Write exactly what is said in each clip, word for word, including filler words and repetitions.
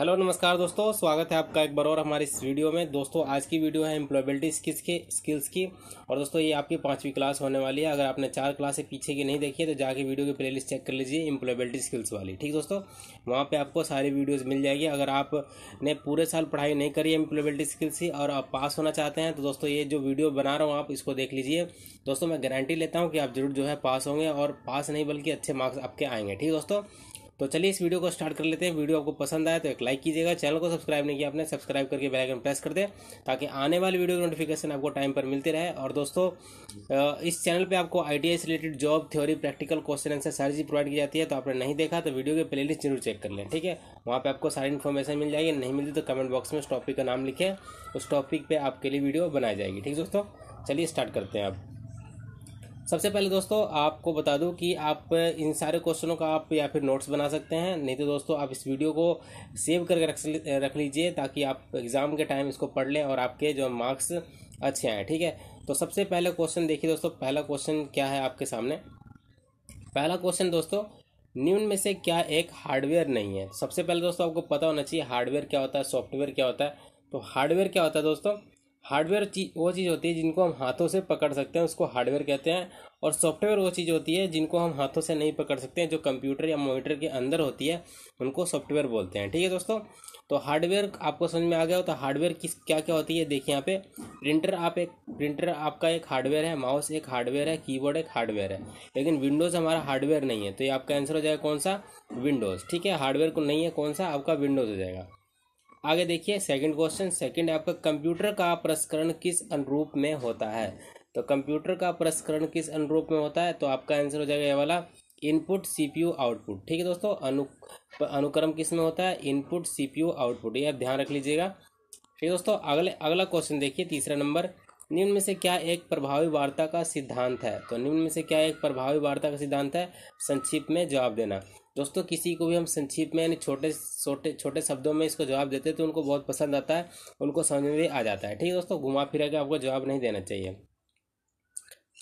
Hello नमस्कार दोस्तों, स्वागत है आपका एक बार और हमारे इस वीडियो में। दोस्तों आज की वीडियो है एम्प्लॉयबिलिटी स्किल्स की स्किल्स की और दोस्तों ये आपकी पांचवी क्लास होने वाली है। अगर आपने चार क्लासें पीछे की नहीं देखी है तो जाके वीडियो की प्लेलिस्ट चेक कर लीजिए एम्प्लॉयबिलिटी स्किल्स वाली। ठीक दोस्तों, वहाँ पे आपको सारी वीडियोज़ मिल जाएगी। अगर आपने पूरे साल पढ़ाई नहीं करी एम्प्लॉयबिलिटी स्किल्स की और आप पास होना चाहते हैं तो दोस्तों ये जो वीडियो बना रहा हूँ आप इसको देख लीजिए। दोस्तों मैं गारंटी लेता हूँ कि आप जरूर जो है पास होंगे और पास नहीं बल्कि अच्छे मार्क्स आपके आएंगे। ठीक दोस्तों, तो चलिए इस वीडियो को स्टार्ट कर लेते हैं। वीडियो आपको पसंद आए तो एक लाइक कीजिएगा, चैनल को सब्सक्राइब नहीं किया आपने सब्सक्राइब करके बेल आइकन प्रेस कर दें ताकि आने वाली वीडियो की नोटिफिकेशन आपको टाइम पर मिलती रहे। और दोस्तों इस चैनल पे आपको आईटीआई से related job theory practical question answer सारी चीज़ प्रोवाइड की जाती है। तो आपने नहीं देखा तो वीडियो की प्ले लिस्ट जरूर चेक कर लें, ठीक है। वहाँ पर आपको सारी इन्फॉर्मेशन मिल जाएगी। नहीं मिलती तो कमेंट बॉक्स में उस टॉपिक का नाम लिखें, उस टॉपिक पर आपके लिए वीडियो बनाई जाएगी। ठीक दोस्तों, चलिए स्टार्ट करते हैं। आप सबसे पहले दोस्तों आपको बता दूं कि आप इन सारे क्वेश्चनों का आप या फिर नोट्स बना सकते हैं, नहीं तो दोस्तों आप इस वीडियो को सेव करके रख रख लीजिए ताकि आप एग्ज़ाम के टाइम इसको पढ़ लें और आपके जो मार्क्स अच्छे आए। ठीक है, तो सबसे पहले क्वेश्चन देखिए दोस्तों। पहला क्वेश्चन क्या है आपके सामने? पहला क्वेश्चन दोस्तों, निम्न में से क्या एक हार्डवेयर नहीं है। सबसे पहले दोस्तों आपको पता होना चाहिए हार्डवेयर क्या होता है, सॉफ्टवेयर क्या होता है। तो हार्डवेयर क्या होता है दोस्तों? हार्डवेयर चीज वो चीज़ होती है जिनको हम हाथों से पकड़ सकते हैं, उसको हार्डवेयर कहते हैं। और सॉफ्टवेयर वो चीज़ होती है जिनको हम हाथों से नहीं पकड़ सकते हैं, जो कंप्यूटर या मॉनिटर के अंदर होती है उनको सॉफ्टवेयर बोलते हैं। ठीक है दोस्तों, तो हार्डवेयर आपको समझ में आ गया हो। तो हार्डवेयर किस क्या क्या होती है देखिए, यहाँ पे प्रिंटर आप एक प्रिंटर आपका एक हार्डवेयर है, माउस एक हार्डवेयर है, कीबोर्ड एक हार्डवेयर है, लेकिन विंडोज़ हमारा हार्डवेयर नहीं है। तो ये आपका आंसर हो जाएगा कौन सा? विंडोज़। ठीक है, हार्डवेयर को नहीं है कौन सा, आपका विंडोज़ हो जाएगा। आगे देखिए सेकंड क्वेश्चन। सेकंड आपका, कंप्यूटर का प्रसंस्करण किस अनुरूप में होता है। तो कंप्यूटर का प्रसंस्करण किस अनुरूप में होता है? तो आपका आंसर हो जाएगा ये वाला, इनपुट सीपीयू आउटपुट। ठीक है दोस्तों, अनु अनुक्रम किस में होता है? इनपुट सीपीयू आउटपुट, ये आप ध्यान रख लीजिएगा। ठीक दोस्तों, अगले अगला क्वेश्चन देखिए तीसरा नंबर। निम्न में से क्या एक प्रभावी वार्ता का सिद्धांत है। तो निम्न में से क्या एक प्रभावी वार्ता का सिद्धांत है? संक्षिप्त में जवाब देना। दोस्तों किसी को भी हम संक्षिप्त में यानी छोटे छोटे छोटे शब्दों में इसको जवाब देते हैं तो उनको बहुत पसंद आता है, उनको समझ में भी आ जाता है। ठीक है दोस्तों, घुमा फिरा के आपको जवाब नहीं देना चाहिए।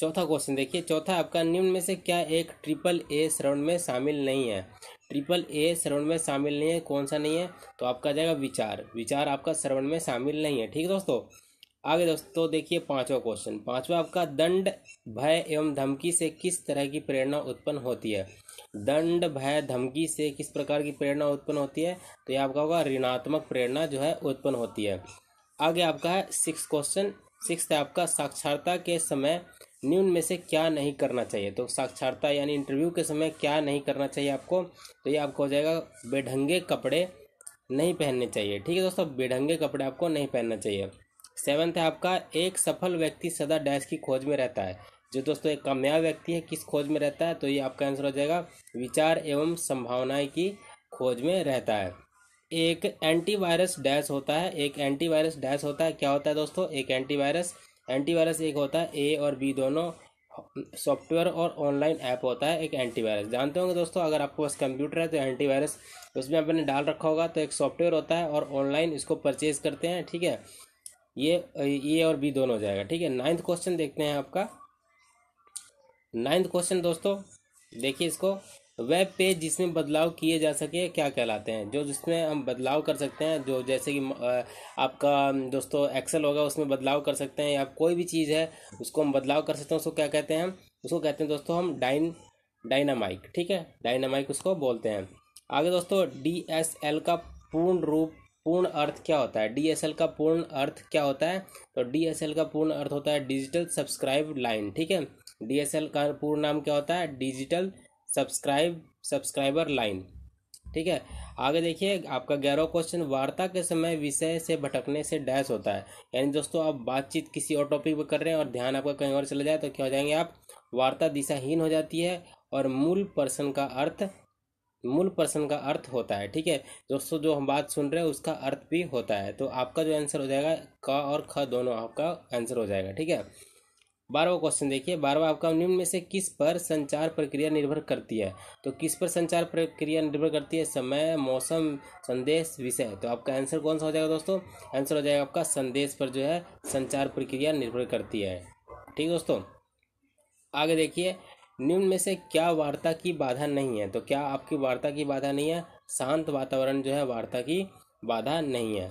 चौथा क्वेश्चन देखिए। चौथा आपका, निम्न में से क्या एक ट्रिपल ए श्रवण में शामिल नहीं है। ट्रिपल ए श्रवण में शामिल नहीं है कौन सा नहीं है? तो आपका जाएगा विचार। विचार आपका श्रवण में शामिल नहीं है। ठीक है दोस्तों, आगे दोस्तों देखिए पांचवा क्वेश्चन। पांचवा आपका, दंड भय एवं धमकी से किस तरह की प्रेरणा उत्पन्न होती है। दंड भय धमकी से किस प्रकार की प्रेरणा उत्पन्न होती है? तो ये आपका होगा ऋणात्मक प्रेरणा जो है उत्पन्न होती है। आगे आपका है सिक्स क्वेश्चन। सिक्स है आपका, साक्षात्कार के समय निम्न में से क्या नहीं करना चाहिए। तो साक्षात्कार यानी इंटरव्यू के समय क्या नहीं करना चाहिए आपको? तो ये आपको हो जाएगा बेढंगे कपड़े नहीं पहनने चाहिए। ठीक है दोस्तों, बेढंगे कपड़े आपको नहीं पहनना चाहिए। सेवन्थ है आपका, एक सफल व्यक्ति सदा डैश की खोज में रहता है। जो दोस्तों एक कामयाब व्यक्ति है किस खोज में रहता है? तो ये आपका आंसर हो जाएगा विचार एवं संभावनाएं की खोज में रहता है। एक एंटीवायरस डैश होता है। एक एंटीवायरस डैश होता है क्या होता है दोस्तों? एक एंटीवायरस एंटीवायरस एक होता है ए और बी दोनों सॉफ्टवेयर और ऑनलाइन ऐप होता है एक एंटीवायरस। जानते होंगे दोस्तों, अगर आपके पास कंप्यूटर है तो एंटीवायरस उसमें आपने डाल रखा होगा। तो एक सॉफ्टवेयर होता है और ऑनलाइन इसको परचेज करते हैं। ठीक है, ये ये और बी दोनों हो जाएगा। ठीक है, नाइन्थ क्वेश्चन देखते हैं आपका। नाइन्थ क्वेश्चन दोस्तों देखिए इसको, वेब पेज जिसमें बदलाव किए जा सके क्या कहलाते हैं। जो जिसमें हम बदलाव कर सकते हैं, जो जैसे कि आपका दोस्तों एक्सेल होगा उसमें बदलाव कर सकते हैं या कोई भी चीज़ है उसको हम बदलाव कर सकते हैं, उसको क्या कहते हैं हम? उसको कहते हैं दोस्तों हम डाइन डायनामाइक। ठीक है, डायनामाइक उसको बोलते हैं। आगे दोस्तों डी एस एल का पूर्ण रूप पूर्ण अर्थ क्या होता है। डीएसएल का पूर्ण अर्थ क्या होता है? तो डीएसएल का पूर्ण अर्थ होता है डिजिटल सब्सक्राइब लाइन। ठीक है, डीएसएल का पूर्ण नाम क्या होता है? Digital subscribe subscriber line. ठीक है, आगे देखिए आपका ग्यारहवां क्वेश्चन, वार्ता के समय विषय से भटकने से डैश होता है। यानी दोस्तों आप बातचीत किसी और टॉपिक पर कर रहे हैं और ध्यान आपका कहीं और चला जाए तो क्या हो जाएंगे आप? वार्ता दिशाहीन हो जाती है और मूल पर्सन का अर्थ मूल पर्सन का अर्थ होता है। ठीक है दोस्तों, जो हम बात सुन रहे हैं उसका अर्थ भी होता है। तो आपका जो आंसर हो जाएगा का और ख दोनों आपका आंसर हो जाएगा। ठीक है, बारहवां क्वेश्चन देखिए। बारहवां आपका, निम्न में से किस पर संचार प्रक्रिया निर्भर करती है। तो किस पर संचार प्रक्रिया निर्भर करती है? समय, मौसम, संदेश, विषय। तो आपका आंसर कौन सा हो जाएगा दोस्तों? आंसर हो जाएगा आपका संदेश पर जो है संचार प्रक्रिया निर्भर करती है। ठीक दोस्तों, आगे देखिए, निम्न में से क्या वार्ता की बाधा नहीं है। तो क्या आपकी वार्ता की बाधा नहीं है? शांत वातावरण जो है वार्ता की बाधा नहीं है।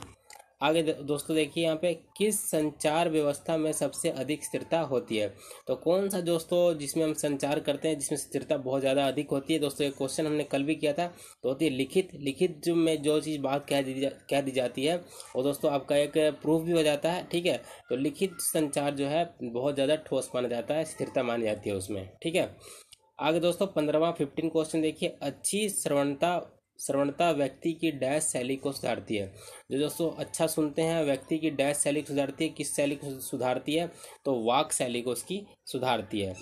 आगे दोस्तों देखिए यहाँ पे किस संचार व्यवस्था में सबसे अधिक स्थिरता होती है, तो कौन सा दोस्तों जिसमें हम संचार करते हैं जिसमें स्थिरता बहुत ज़्यादा अधिक होती है। दोस्तों ये क्वेश्चन हमने कल भी किया था, तो होती है लिखित लिखित जो में जो चीज़ बात कह दी जा कह दी जाती है और दोस्तों आपका एक प्रूफ भी हो जाता है, ठीक है। तो लिखित संचार जो है बहुत ज़्यादा ठोस माना जाता है, स्थिरता मानी जाती है उसमें, ठीक है। आगे दोस्तों पंद्रहवां फिफ्टीन क्वेश्चन देखिए, अच्छी श्रवणता श्रवणता व्यक्ति की डैश शैली को सुधारती है। जो दोस्तों अच्छा सुनते हैं व्यक्ति की डैश शैली को सुधारती है, किस शैली को सुधारती है, तो वाक शैली को उसकी सुधारती है।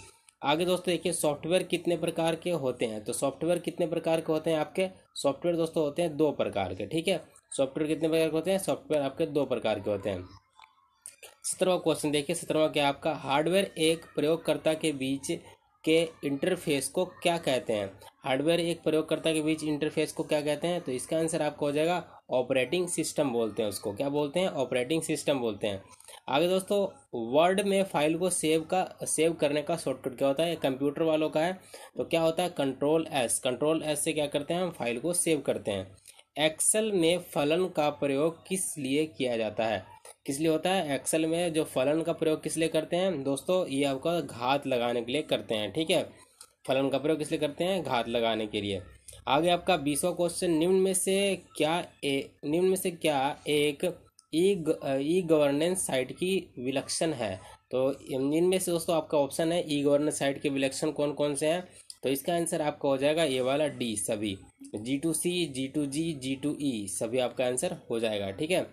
आगे दोस्तों देखिए सॉफ्टवेयर कितने प्रकार के होते हैं, तो सॉफ्टवेयर कितने प्रकार के होते हैं आपके, सॉफ्टवेयर दोस्तों होते हैं दो प्रकार के, ठीक है। सॉफ्टवेयर कितने प्रकार के होते हैं, सॉफ्टवेयर आपके दो प्रकार के होते हैं। सत्रहवां क्वेश्चन देखिए, सत्रहवां क्या आपका हार्डवेयर एक प्रयोगकर्ता के बीच के इंटरफेस को क्या कहते हैं, हार्डवेयर एक प्रयोगकर्ता के बीच इंटरफेस को क्या कहते हैं, तो इसका आंसर आपको हो जाएगा ऑपरेटिंग सिस्टम बोलते हैं उसको, क्या बोलते हैं, ऑपरेटिंग सिस्टम बोलते हैं। आगे दोस्तों वर्ड में फाइल को सेव का सेव करने का शॉर्टकट क्या होता है, कंप्यूटर वालों का है, तो क्या होता है कंट्रोल एस, कंट्रोल एस से क्या करते हैं हम फाइल को सेव करते हैं। एक्सेल में फलन का प्रयोग किस लिए किया जाता है, किस लिए होता है, एक्सेल में जो फलन का प्रयोग किस लिए करते हैं दोस्तों, ये आपका घात लगाने के लिए करते हैं, ठीक है। फलन का प्रयोग किस लिए करते हैं, घात लगाने के लिए। आगे आपका बीसवा क्वेश्चन, निम्न में से क्या ए निम्न में से क्या एक ई गवर्नेंस साइट की विलक्षण है, तो इनमें से दोस्तों आपका ऑप्शन है ई गवर्नेंस साइट के विलक्षण कौन कौन से हैं, तो इसका आंसर आपका हो जाएगा ये वाला डी, सभी G to C G to G G to E सभी आपका आंसर हो जाएगा, ठीक है।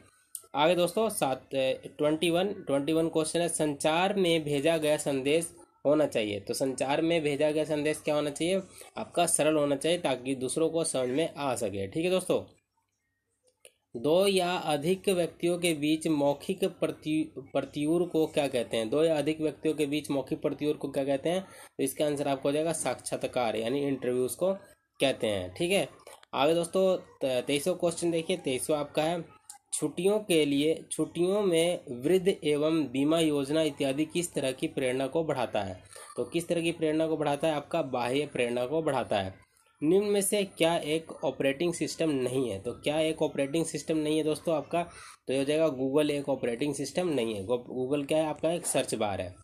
आगे दोस्तों सात twenty one twenty one question है, संचार में भेजा गया संदेश होना चाहिए, तो संचार में भेजा गया संदेश क्या होना चाहिए आपका, सरल होना चाहिए ताकि दूसरों को समझ में आ सके, ठीक है दोस्तों। दो या अधिक व्यक्तियों के बीच मौखिक प्रतियूर को क्या कहते हैं, दो या अधिक व्यक्तियों के बीच मौखिक प्रतियूर को क्या कहते हैं, तो इसका आंसर आपको हो जाएगा साक्षात्कार यानी इंटरव्यू उसको कहते हैं, ठीक है। आगे दोस्तों तेईसवा क्वेश्चन देखिए, तेईसवा आपका है छुट्टियों के लिए छुट्टियों में वृद्ध एवं बीमा योजना इत्यादि किस तरह की प्रेरणा को बढ़ाता है, तो किस तरह की प्रेरणा को बढ़ाता है आपका बाह्य प्रेरणा को बढ़ाता है। निम्न में से क्या एक ऑपरेटिंग सिस्टम नहीं है, तो क्या एक ऑपरेटिंग सिस्टम नहीं है दोस्तों आपका, तो ये हो जाएगा गूगल एक ऑपरेटिंग सिस्टम नहीं है, गूगल क्या है आपका एक सर्च बार है।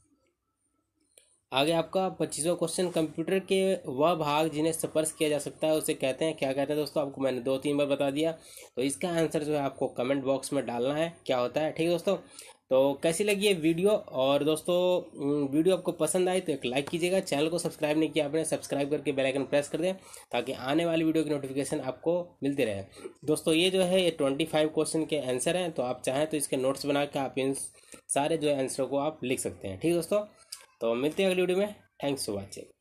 आगे आपका पच्चीसवा क्वेश्चन, कंप्यूटर के वह भाग जिन्हें स्पर्श किया जा सकता है उसे कहते हैं क्या कहते हैं दोस्तों, आपको मैंने दो तीन बार बता दिया, तो इसका आंसर जो है आपको कमेंट बॉक्स में डालना है क्या होता है, ठीक है दोस्तों। तो कैसी लगी ये वीडियो, और दोस्तों वीडियो आपको पसंद आई तो एक लाइक कीजिएगा, चैनल को सब्सक्राइब नहीं किया आपने सब्सक्राइब करके बेल आइकन प्रेस कर दें ताकि आने वाली वीडियो की नोटिफिकेशन आपको मिलती रहे। दोस्तों ये जो है ये ट्वेंटी फाइव क्वेश्चन के आंसर हैं, तो आप चाहें तो इसके नोट्स बना के आप इन सारे जो है आंसरों को आप लिख सकते हैं, ठीक है दोस्तों। तो मिलते हैं अगली वीडियो में, थैंक्स फॉर वॉचिंग।